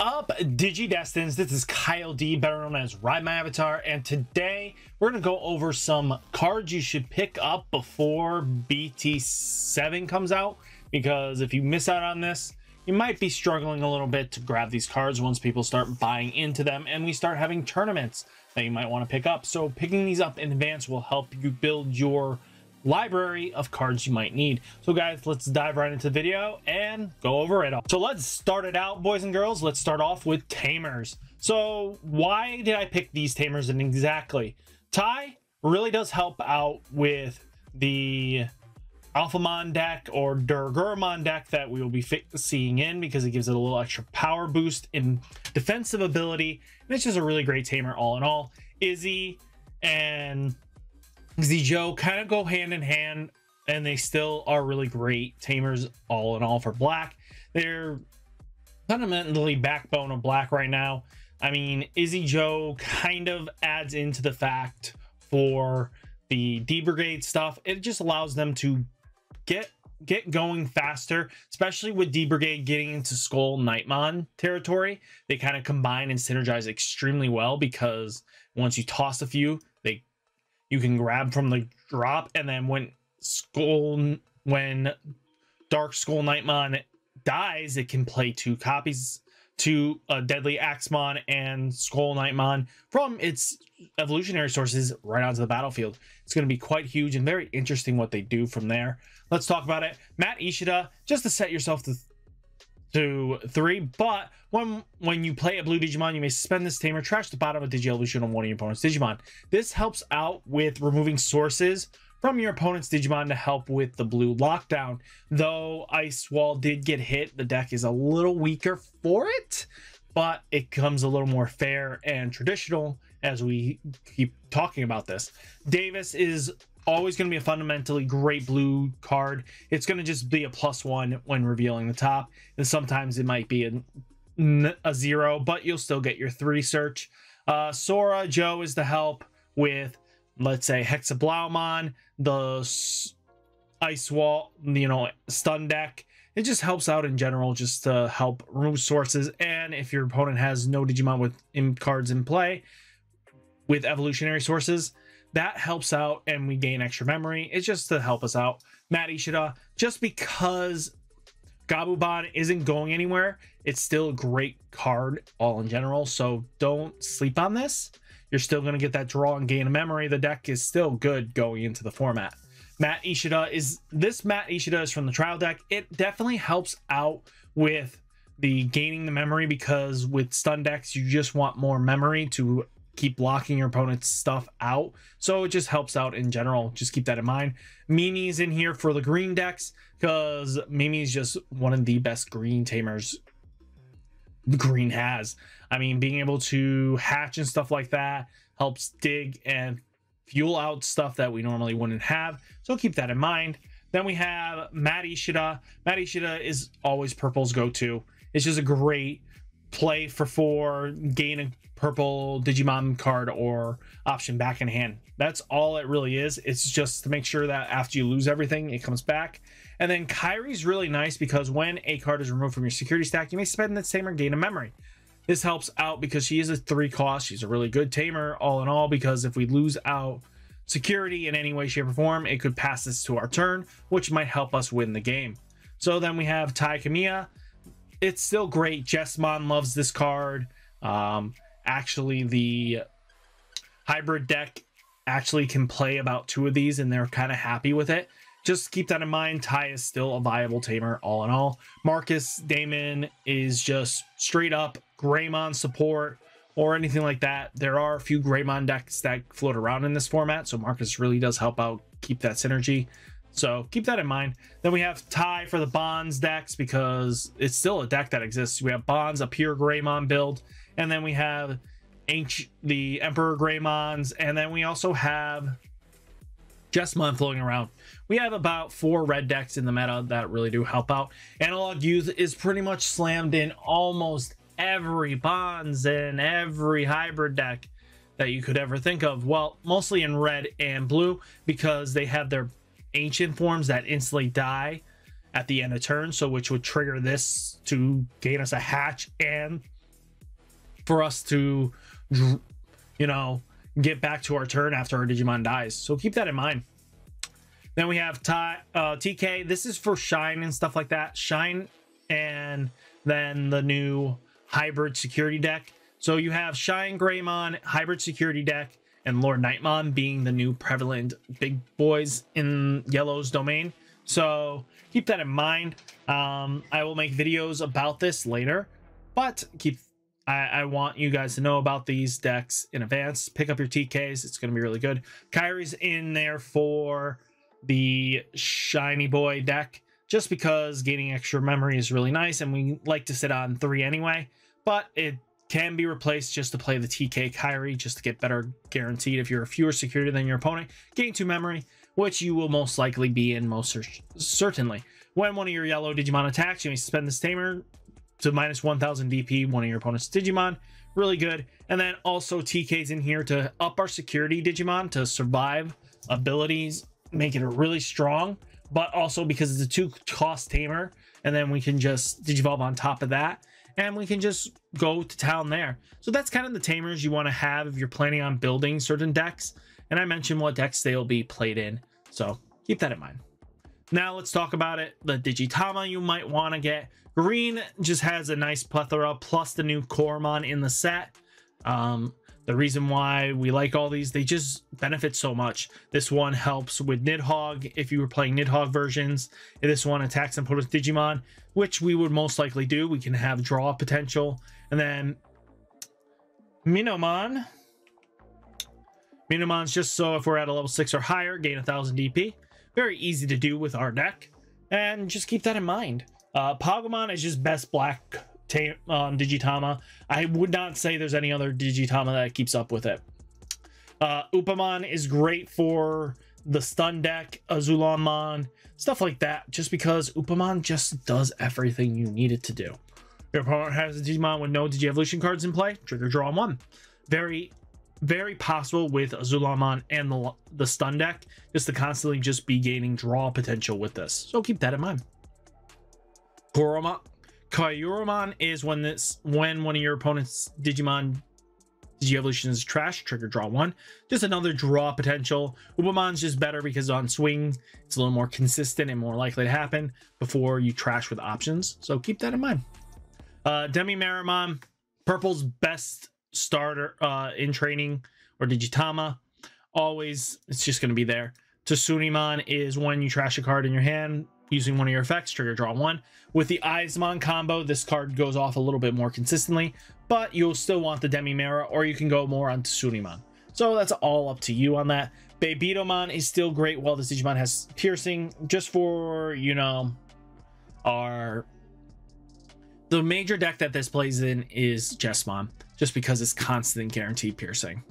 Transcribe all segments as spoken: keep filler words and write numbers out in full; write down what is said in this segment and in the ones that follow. up, Digidestins? This is Kyle D, better known as Ride My Avatar, and today we're going to go over some cards you should pick up before B T seven comes out, because if you miss out on this, you might be struggling a little bit to grab these cards once people start buying into them and we start having tournaments that you might want to pick up. So picking these up in advance will help you build your library of cards you might need. So guys, let's dive right into the video and go over it all. So let's start it out, boys and girls. Let's start off with Tamers. So why did I pick these Tamers? And exactly, Tai really does help out with the Alphamon deck or Dorugoramon deck that we will be seeing in, because it gives it a little extra power boost in defensive ability, and it's just a really great Tamer all in all. Izzy and Izzy Joe kind of go hand in hand, and they still are really great Tamers all in all for black. They're fundamentally backbone of black right now. I mean, Izzy Joe kind of adds into the fact for the D Brigade stuff. It just allows them to get get going faster, especially with D Brigade getting into Skull Knightmon territory. They kind of combine and synergize extremely well, because once you toss a few, they you can grab from the drop, and then when Skull when Dark Skull Knightmon dies, it can play two copies to uh, Deadly Axemon and Skull Knightmon from its evolutionary sources right onto the battlefield. It's going to be quite huge and very interesting what they do from there. Let's talk about it. Matt Ishida, just to set yourself to, to three, but when when you play a blue Digimon, you may suspend this Tamer, trash the bottom of Digievolution on one of your opponent's Digimon. This helps out with removing sources from your opponent's Digimon to help with the blue lockdown. Though Ice Wall did get hit, the deck is a little weaker for it, but it comes a little more fair and traditional as we keep talking about this. Davis is always going to be a fundamentally great blue card. It's going to just be a plus one when revealing the top, and sometimes it might be a, a zero, but you'll still get your three search. Uh, Sora Joe is the help with, let's say, Hexeblaumon, the Ice Wall, you know, stun deck. It just helps out in general, just to help remove sources. And if your opponent has no Digimon with in cards in play with evolutionary sources, that helps out, and we gain extra memory. It's just to help us out. Matt Ishida, just because Gabumon isn't going anywhere, it's still a great card all in general, so don't sleep on this. You're still going to get that draw and gain a memory. The deck is still good going into the format. Matt Ishida is this Matt Ishida is from the trial deck. It definitely helps out with the gaining the memory, because with stun decks, you just want more memory to keep blocking your opponent's stuff out. So it just helps out in general. Just keep that in mind. Mimi's in here for the green decks, because Mimi is just one of the best green Tamers green has. I mean, being able to hatch and stuff like that helps dig and fuel out stuff that we normally wouldn't have, so keep that in mind. Then we have Matt Ishida. Matt Ishida is always purple's go-to. It's just a great play for four, gain a purple Digimon card or option back in hand. That's all it really is. It's just to make sure that after you lose everything, it comes back. And then Kairi's really nice, because when a card is removed from your security stack, you may spend that Tamer gain a memory. This helps out because she is a three cost. She's a really good Tamer all in all, because if we lose out security in any way, shape or form, it could pass this to our turn, which might help us win the game. So then we have Tai Kamiya. It's still great. Jesmon loves this card. Um, actually, the hybrid deck actually can play about two of these, and they're kind of happy with it. Just keep that in mind. Tai is still a viable Tamer all in all. Marcus Damon is just straight up Greymon support or anything like that. There are a few Greymon decks that float around in this format, so Marcus really does help out keep that synergy. So keep that in mind. Then we have Tai for the Bonds decks, because it's still a deck that exists. We have Bonds, a pure Greymon build, and then we have ancient, the Emperor Greymons, and then we also have Jesmon floating around. We have about four red decks in the meta that really do help out. Analog Youth is pretty much slammed in almost every Bonds and every hybrid deck that you could ever think of. Well, mostly in red and blue, because they have their ancient forms that instantly die at the end of turn, so which would trigger this to gain us a hatch and for us to, you know, get back to our turn after our Digimon dies. So keep that in mind. Then we have Ty, uh, T K. This is for Shine and stuff like that. Shine and then the new hybrid security deck. So you have Shine Greymon, hybrid security deck, and Lord Knightmon being the new prevalent big boys in Yellow's domain. So keep that in mind. Um, I will make videos about this later, but keep I, I want you guys to know about these decks in advance. Pick up your T Ks. It's going to be really good. Kairi's in there for the Shiny Boy deck, just because gaining extra memory is really nice, and we like to sit on three anyway, but it can be replaced just to play the T K Kairi just to get better guaranteed if you're fewer security than your opponent. Gain two memory, which you will most likely be in most cer certainly. When one of your yellow Digimon attacks, you may spend this Tamer to minus one thousand D P one of your opponent's Digimon. Really good. And then also T K's in here to up our security Digimon to survive abilities, make it really strong, but also because it's a two cost Tamer, and then we can just Digivolve on top of that, and we can just go to town there. So that's kind of the Tamers you want to have if you're planning on building certain decks. And I mentioned what decks they'll be played in, so keep that in mind. Now let's talk about it. The Digitama you might want to get. Green just has a nice plethora, plus the new Coromon in the set. Um, the reason why we like all these, they just benefit so much. This one helps with Nidhogg if you were playing Nidhogg versions. This one attacks and puts Digimon, which we would most likely do. We can have draw potential. And then Minomon. Minomon's just so if we're at a level six or higher, gain one thousand D P. Very easy to do with our deck. And just keep that in mind. Uh, Pogomon is just best black um, Digitama. I would not say there's any other Digitama that keeps up with it. Uh, Upamon is great for the stun deck, Azulamon, stuff like that, just because Upamon just does everything you need it to do. Your opponent has a Digimon with no Digievolution cards in play, trigger draw one. Very, very possible with Azulamon and the, the stun deck, just to constantly just be gaining draw potential with this. So keep that in mind. Goasamon. Cutemon is when this when one of your opponent's Digimon Digievolution is trash, trigger draw one. Just another draw potential. Upamon's just better because on swing, it's a little more consistent and more likely to happen before you trash with options. So keep that in mind. Uh, Demimeramon, purple's best starter uh, in training or Digitama. Always, it's just going to be there. Tsunimon is when you trash a card in your hand using one of your effects, trigger draw one. With the Eyesmon combo, this card goes off a little bit more consistently, but you'll still want the Demimeramon, or you can go more on Tsunimon. So that's all up to you on that. Babidomon is still great while this Digimon has piercing, just for, you know, our... The major deck that this plays in is Jesmon, just because it's constant guaranteed piercing.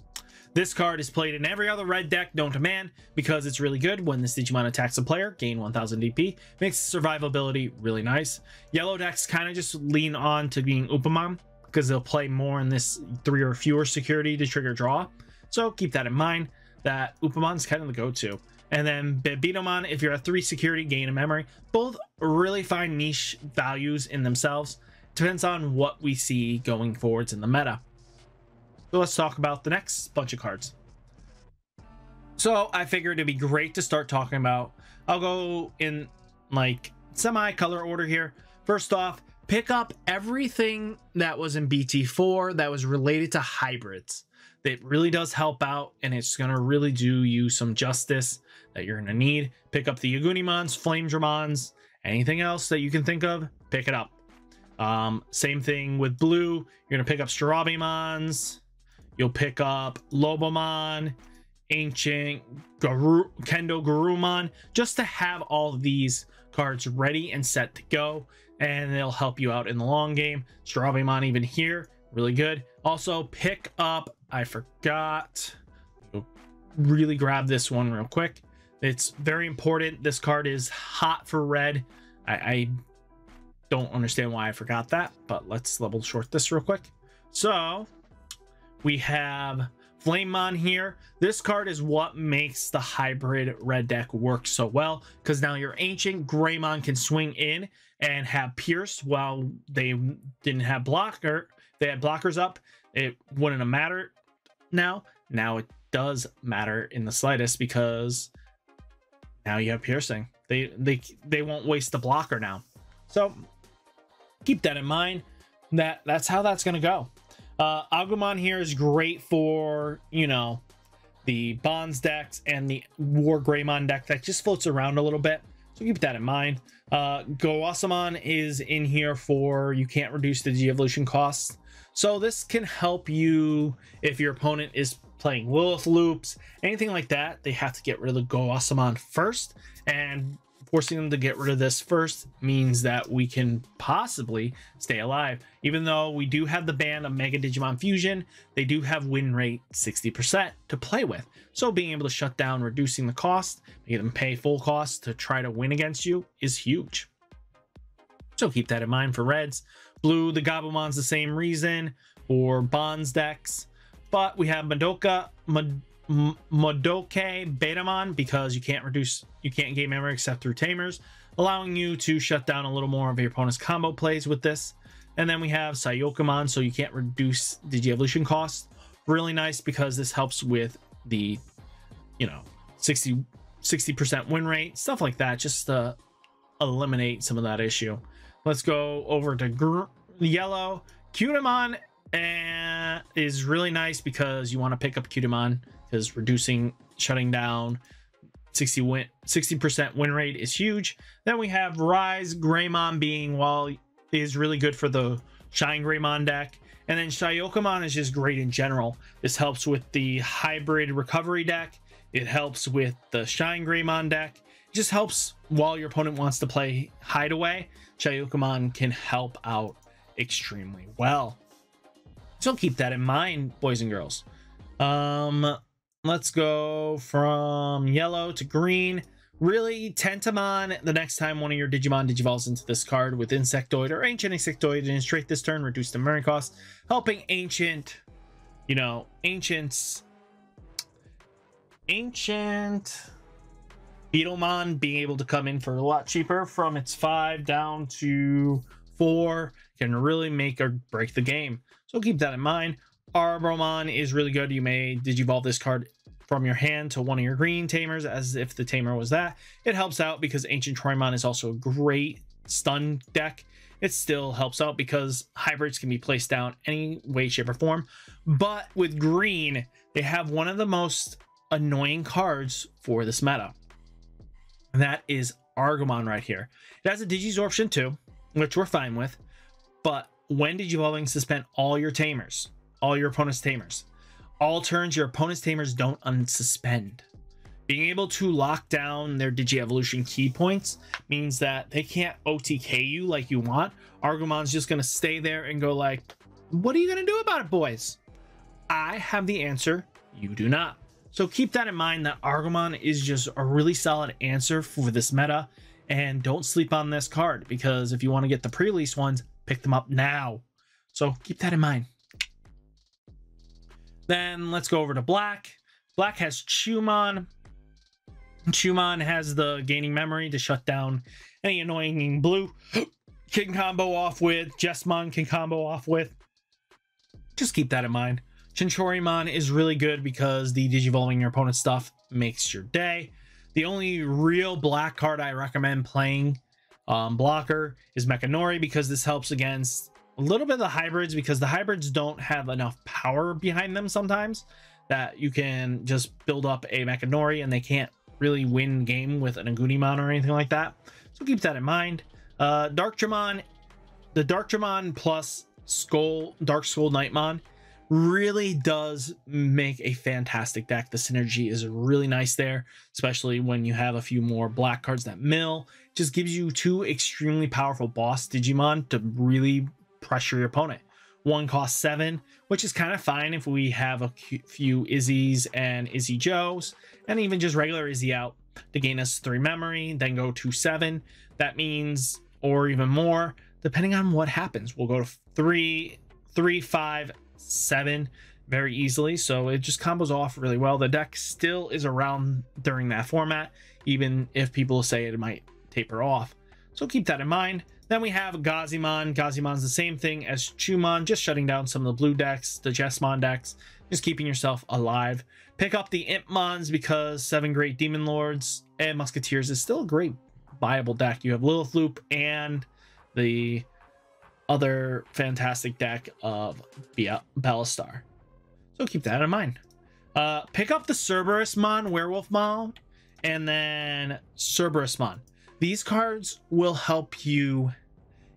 This card is played in every other red deck known to man because it's really good. When this Digimon attacks a player, gain one thousand D P. Makes survivability really nice. Yellow decks kind of just lean on to being Upamon because they'll play more in this three or fewer security to trigger draw. So keep that in mind that Upamon's kind of the go-to. And then Babidomon, if you're at three security, gain a memory. Both really find niche values in themselves. Depends on what we see going forwards in the meta. So let's talk about the next bunch of cards. So I figured it'd be great to start talking about. I'll go in like semi color order here. First off, pick up everything that was in B T four that was related to hybrids. That really does help out, and it's gonna really do you some justice that you're gonna need. Pick up the Yagunimons, Flamedramons, anything else that you can think of, pick it up. Um, same thing with blue. You're gonna pick up Stravimons. You'll pick up Lobomon, Ancient Garu, Kendo Garurumon, just to have all of these cards ready and set to go, and they'll help you out in the long game. Stravimon even here, really good. Also pick up, I forgot, really grab this one real quick. It's very important. This card is hot for red. I, I don't understand why I forgot that, but let's level short this real quick. So we have Flamemon here. This card is what makes the hybrid red deck work so well, because now your Ancient Greymon can swing in and have pierce while they didn't have blocker, they had blockers up, it wouldn't have mattered. Now, now it does matter in the slightest, because now you have piercing. They they they won't waste the blocker now. So keep that in mind. That that's how that's gonna go. Uh, Agumon here is great for, you know, the Bonds decks and the War Greymon deck that just floats around a little bit. So keep that in mind. Uh, Goasamon is in here for, you can't reduce the G-Evolution costs. So this can help you if your opponent is playing Lilith Loops, anything like that. They have to get rid of Goasamon first, and forcing them to get rid of this first means that we can possibly stay alive. Even though we do have the ban of Mega Digimon Fusion, they do have win rate sixty percent to play with. So being able to shut down, reducing the cost, making them pay full cost to try to win against you is huge. So keep that in mind for reds. Blue, the Gobamon's the same reason, or Bonds decks. But we have Madoka, Mad Madoke Betamon, because you can't reduce, you can't gain memory except through tamers, allowing you to shut down a little more of your opponent's combo plays with this. And then we have Shyokamon, so you can't reduce Digievolution costs. Really nice, because this helps with the, you know, sixty percent win rate, stuff like that, just to eliminate some of that issue. Let's go over to gr yellow. Cutemon and is really nice, because you want to pick up Cutemon, because reducing, shutting down sixty win, sixty percent win rate is huge. Then we have Rise Greymon being, well, is really good for the Shine Greymon deck. And then Shyokamon is just great in general. This helps with the hybrid recovery deck. It helps with the Shine Greymon deck. It just helps while your opponent wants to play Hideaway. Shyokamon can help out extremely well. So keep that in mind, boys and girls. Um, let's go from yellow to green. Really, Tentamon, the next time one of your Digimon digivolves into this card with Insectoid or Ancient Insectoid and straight this turn, reduce the memory cost, helping Ancient, you know, Ancients, Ancient Beetlemon being able to come in for a lot cheaper from its five down to four can really make or break the game. So keep that in mind. Argomon is really good. You may digivolve this card from your hand to one of your green tamers as if the tamer was that. It helps out because Ancient Troymon is also a great stun deck. It still helps out because hybrids can be placed down any way, shape, or form. But with green, they have one of the most annoying cards for this meta. And that is Argomon right here. It has a Digisorption too, which we're fine with. But when digivolving, suspend all your tamers. All your opponent's tamers. All turns, your opponent's tamers don't unsuspend. Being able to lock down their Digievolution key points means that they can't O T K you like you want. Argomon's just going to stay there and go like, what are you going to do about it, boys? I have the answer. You do not. So keep that in mind, that Argomon is just a really solid answer for this meta. And don't sleep on this card, because if you want to get the pre-release ones, pick them up now. So keep that in mind. Then let's go over to black. Black has Chumon. Chumon has the gaining memory to shut down any annoying blue. Can combo off with. Jesmon can combo off with. Just keep that in mind. Chinchorimon is really good because the digivolving your opponent's stuff makes your day. The only real black card I recommend playing um, blocker is Mechanori, because this helps against a little bit of the hybrids, because the hybrids don't have enough power behind them sometimes that you can just build up a Mechanori and they can't really win game with an Agumon or anything like that. So keep that in mind. Uh, Darkdramon, the Darkdramon plus Skull, Dark Skull Knightmon really does make a fantastic deck. The synergy is really nice there, especially when you have a few more black cards that mill. Just gives you two extremely powerful boss Digimon to really pressure your opponent. One costs seven, which is kind of fine if we have a few Izzy's and Izzy Joes, and even just regular Izzy out to gain us three memory, then go to seven. That means, or even more, depending on what happens. We'll go to three, three, five, seven very easily. So it just combos off really well. The deck still is around during that format, even if people say it might taper off. So keep that in mind. Then we have Goasamon. Goasamon's the same thing as Chumon, just shutting down some of the blue decks, the Jesmon decks, just keeping yourself alive. Pick up the Impmons because seven great demon lords and musketeers is still a great viable deck. You have Lilith Loop and the other fantastic deck of Belistar, so keep that in mind. Uh pick up the Cerberusmon, Werewolf Mon, and then Cerberusmon. These cards will help you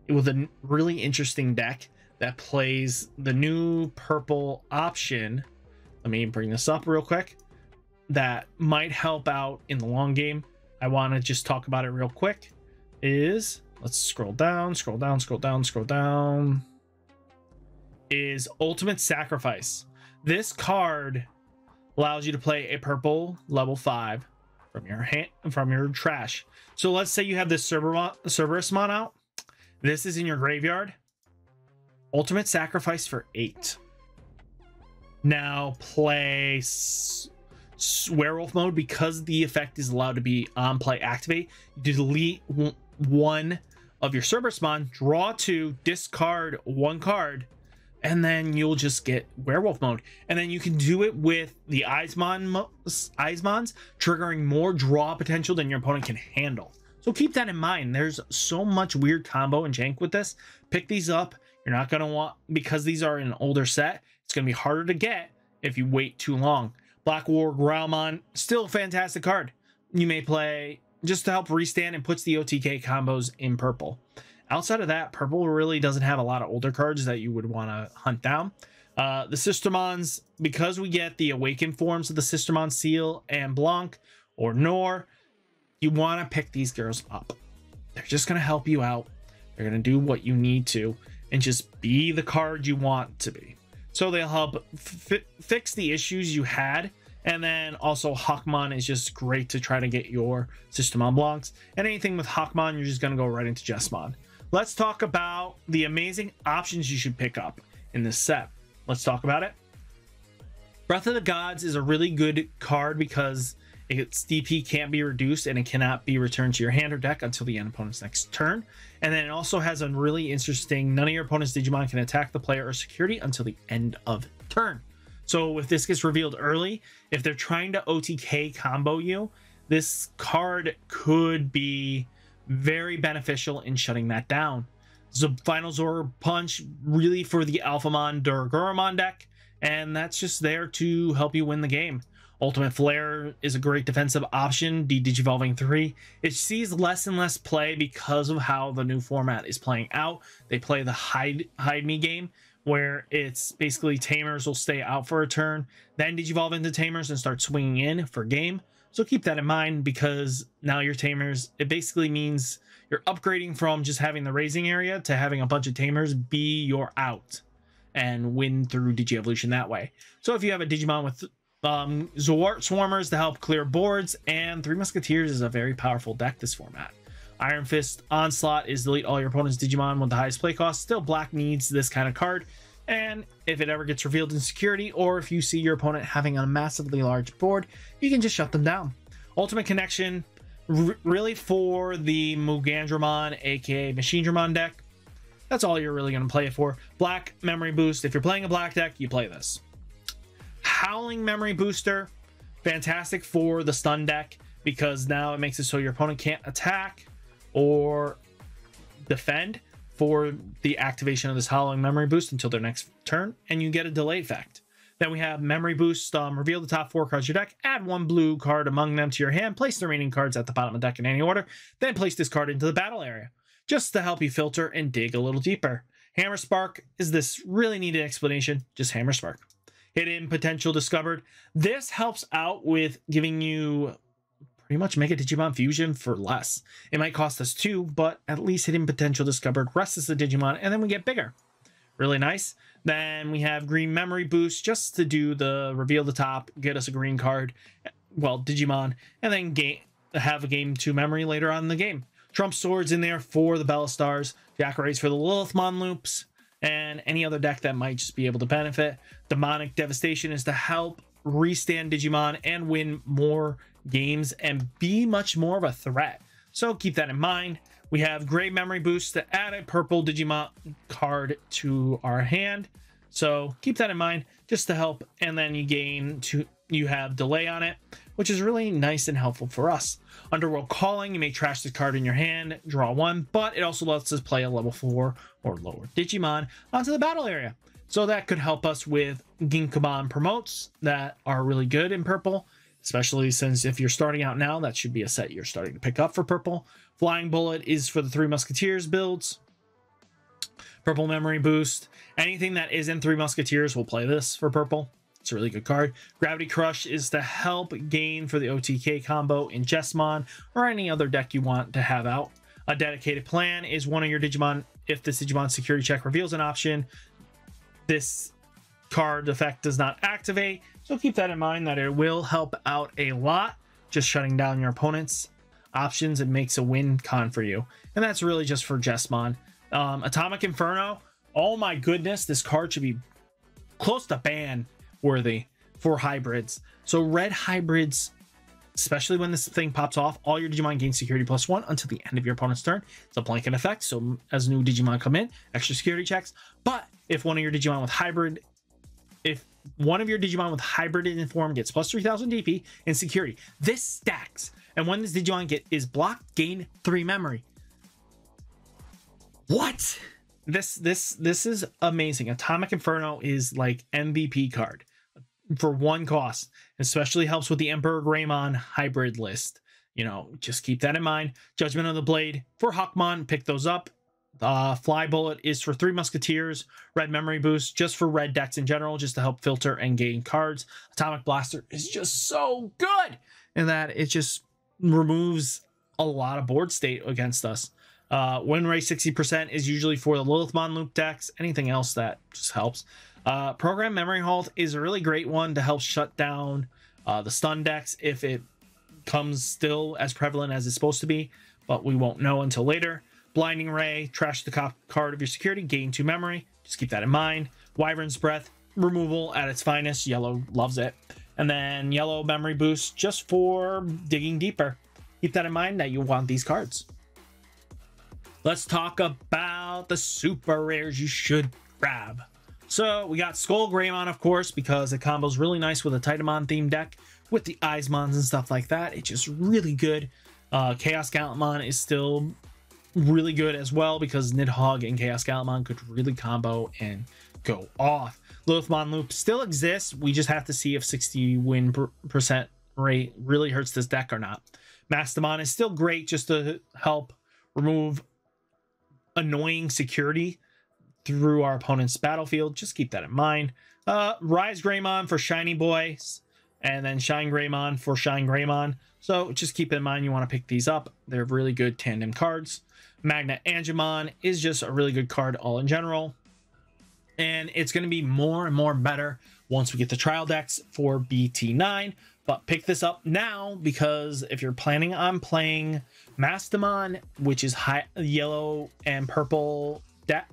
with a really interesting deck that plays the new purple option. Let me bring this up real quick. That might help out in the long game. I want to just talk about it real quick. Is let's scroll down, scroll down, scroll down, scroll down. Is Ultimate Sacrifice. This card allows you to play a purple level five from your hand, from your trash. So let's say you have this Cerberusmon out. This is in your graveyard. Ultimate Sacrifice for eight. Now play Werewolf Mode, because the effect is allowed to be on play activate. You delete one of your Cerberusmon, draw two, discard one card, and then you'll just get Werewolf Mode. And then you can do it with the Eyesmon, Eyesmons, triggering more draw potential than your opponent can handle. So keep that in mind. There's so much weird combo and jank with this. Pick these up. You're not going to want, because these are in an older set, it's going to be harder to get if you wait too long. Black Dorugoramon, still a fantastic card. You may play just to help restand and puts the O T K combos in purple. Outside of that, purple really doesn't have a lot of older cards that you would want to hunt down. Uh, the Sistermons, because we get the Awakened Forms of the Sistermon, Seal and Blanc or Nor, you want to pick these girls up. They're just going to help you out. They're going to do what you need to and just be the card you want to be. So they'll help fi fix the issues you had. And then also Hawkmon is just great to try to get your Systemon Blancs. And anything with Hawkmon, you're just going to go right into Jesmon. Let's talk about the amazing options you should pick up in this set. Let's talk about it. Breath of the Gods is a really good card because its D P can't be reduced and it cannot be returned to your hand or deck until the end opponent's next turn. And then it also has a really interesting, none of your opponent's Digimon can attack the player or security until the end of turn. So if this gets revealed early, if they're trying to O T K combo you, this card could be very beneficial in shutting that down. So Final Zora Punch, really for the Alphamon Dorugoramon deck, and that's just there to help you win the game. Ultimate Flare is a great defensive option, D-Digivolving three. It sees less and less play because of how the new format is playing out. They play the hide, hide me game, where it's basically Tamers will stay out for a turn, then Digivolve into Tamers and start swinging in for game. So keep that in mind, because now your Tamers, it basically means you're upgrading from just having the raising area to having a bunch of Tamers be your out and win through Digievolution that way. So if you have a Digimon with Um, Zwart Swarmers to help clear boards, and Three Musketeers is a very powerful deck this format. Iron Fist Onslaught is delete all your opponent's Digimon with the highest play cost. Still, black needs this kind of card, and if it ever gets revealed in security, or if you see your opponent having a massively large board, you can just shut them down. Ultimate Connection, really for the Mugandramon, aka Machine Dramon deck. That's all you're really going to play it for. Black Memory Boost, if you're playing a black deck, you play this. Howling Memory Booster, fantastic for the stun deck, because now it makes it so your opponent can't attack or defend for the activation of this Howling Memory Boost until their next turn, and you get a delay effect. Then we have Memory Boost, um, reveal the top four cards of your deck, add one blue card among them to your hand, place the remaining cards at the bottom of the deck in any order, then place this card into the battle area, just to help you filter and dig a little deeper. Hammer Spark is this really needed explanation, just Hammer Spark. Hidden Potential Discovered. This helps out with giving you pretty much Mega Digimon Fusion for less. It might cost us two, but at least Hidden Potential Discovered rests the Digimon, and then we get bigger. Really nice. Then we have Green Memory Boost, just to do the reveal the top, get us a green card, well, Digimon, and then game, have a game two memory later on in the game. Trump Swords in there for the Belistars, Jackarays for the Lilithmon loops, and any other deck that might just be able to benefit. Demonic Devastation is to help restand Digimon and win more games and be much more of a threat. So keep that in mind. We have great memory boosts to add a purple Digimon card to our hand. So keep that in mind just to help. And then you gain to, you have delay on it, which is really nice and helpful for us. Underworld Calling, you may trash the card in your hand, draw one, but it also lets us play a level four or lower Digimon onto the battle area. So that could help us with Ginkabon promotes that are really good in purple, especially since if you're starting out now, that should be a set you're starting to pick up for purple. Flying Bullet is for the Three Musketeers builds. Purple Memory Boost. Anything that is in Three Musketeers will play this for purple. It's a really good card. Gravity Crush is to help gain for the O T K combo in Jesmon or any other deck you want to have out. A Dedicated Plan is one of your Digimon. If this Digimon security check reveals an option, this card effect does not activate. So keep that in mind that it will help out a lot, just shutting down your opponent's options. It makes a win con for you. And that's really just for Jesmon. Um, Atomic Inferno. Oh my goodness, this card should be close to ban worthy for hybrids. So red hybrids, especially when this thing pops off, all your Digimon gain security plus one until the end of your opponent's turn. It's a blanket effect. So as new Digimon come in, extra security checks. But if one of your Digimon with hybrid, if one of your Digimon with hybrid in form gets plus three thousand D P and security, this stacks. And when this Digimon get is blocked, gain three memory. What? This, this, this is amazing. Atomic Inferno is like M V P card for one cost, especially helps with the Emperor Greymon hybrid list. You know, just keep that in mind. Judgment of the Blade for Hawkmon, pick those up. Uh, Fly Bullet is for Three Musketeers. Red Memory Boost just for red decks in general, just to help filter and gain cards. Atomic Blaster is just so good in that it just removes a lot of board state against us. Uh, win rate sixty percent is usually for the Lilithmon loop decks. Anything else that just helps. Uh, Program Memory Halt is a really great one to help shut down uh, the stun decks if it comes still as prevalent as it's supposed to be, but we won't know until later. Blinding Ray, trash the cop card of your security, gain two memory. Just keep that in mind. Wyvern's Breath, removal at its finest. Yellow loves it. And then yellow memory boost just for digging deeper. Keep that in mind that you want these cards. Let's talk about the super rares you should grab. So we got Skull Greymon, of course, because it combos really nice with a Titamon themed deck with the Eyesmons and stuff like that. It's just really good. Uh, Chaos Gallantmon is still really good as well because Nidhogg and Chaos Gallantmon could really combo and go off. Lilithmon Loop still exists. We just have to see if sixty win percent rate really hurts this deck or not. Mastodon is still great just to help remove annoying security through our opponent's battlefield. Just keep that in mind. Uh, Rise Greymon for Shiny Boys, and then Shine Greymon for Shine Greymon. So just keep in mind you want to pick these up. They're really good tandem cards. Magna Angemon is just a really good card all in general. And it's going to be more and more better once we get the trial decks for B T nine. But pick this up now, because if you're planning on playing Mastodon, which is high yellow and purple deck,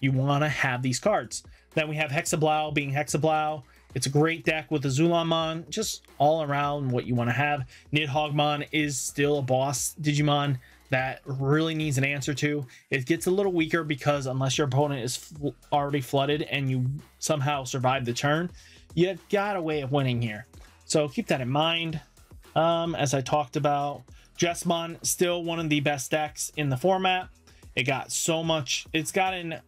you want to have these cards. Then we have Hexeblau being Hexeblau. It's a great deck with Azulamon, just all around what you want to have. Nidhoggmon is still a boss Digimon that really needs an answer to. It gets a little weaker because unless your opponent is fl already flooded and you somehow survive the turn, you've got a way of winning here. So keep that in mind. Um, as I talked about, Jesmon, still one of the best decks in the format. It got so much. It's gotten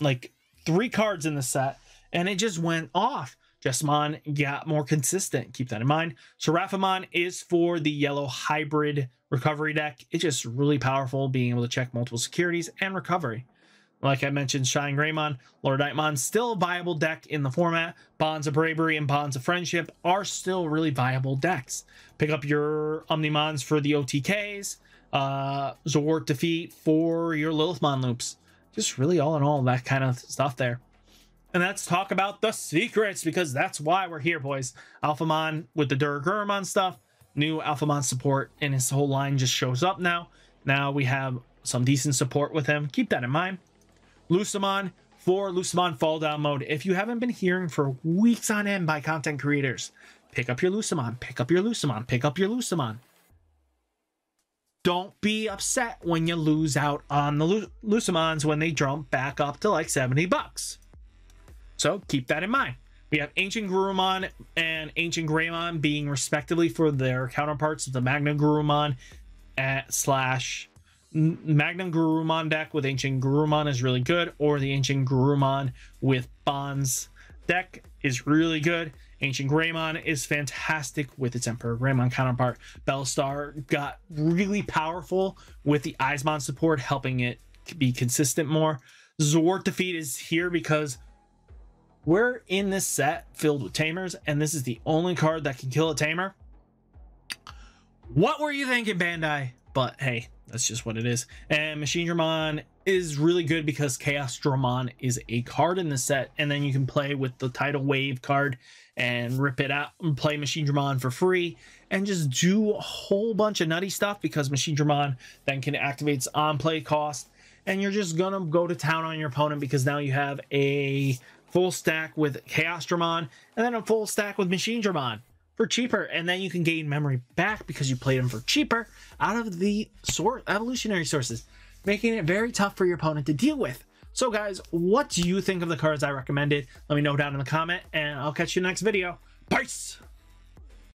like three cards in the set and it just went off. Jesmon got more consistent. Keep that in mind. Cerberusmon is for the yellow hybrid recovery deck. It's just really powerful being able to check multiple securities and recovery. Like I mentioned, Shine Greymon, Lord Knightmon, still a viable deck in the format. Bonds of Bravery and Bonds of Friendship are still really viable decks. Pick up your Omnimons for the O T Ks, uh, Zork Defeat for your Lilithmon loops. Just really all in all, that kind of stuff there. And let's talk about the secrets, because that's why we're here, boys. Alphamon with the Dorugoramon stuff. New Alphamon support and his whole line just shows up now. Now we have some decent support with him. Keep that in mind. Lucemon for Lucemon Fall Down Mode. If you haven't been hearing for weeks on end by content creators, pick up your Lucemon, pick up your Lucemon, pick up your Lucemon. Don't be upset when you lose out on the Lucamons when they jump back up to like seventy bucks. So keep that in mind. We have Ancient Gurumon and Ancient Greymon being respectively for their counterparts of the Magna Gurumon at slash Magna Gurumon deck with Ancient Gurumon is really good, or the Ancient Gurumon with Bonds deck is really good. Ancient Greymon is fantastic with its Emperor Greymon counterpart. Bellstar got really powerful with the Eyesmon support, helping it be consistent more. Zork Defeat is here because we're in this set filled with Tamers, and this is the only card that can kill a Tamer. What were you thinking, Bandai? But hey, that's just what it is. And Machine Dramon is really good because Chaos Dramon is a card in the set, and then you can play with the Tidal Wave card and rip it out and play Machine Dramon for free and just do a whole bunch of nutty stuff, because Machine Dramon then can activate its on play cost, and you're just gonna go to town on your opponent because now you have a full stack with Chaos Dramon and then a full stack with Machine Dramon for cheaper, and then you can gain memory back because you played them for cheaper out of the sort evolutionary sources, making it very tough for your opponent to deal with. So guys, what do you think of the cards I recommended? Let me know down in the comment, and I'll catch you in the next video. Peace!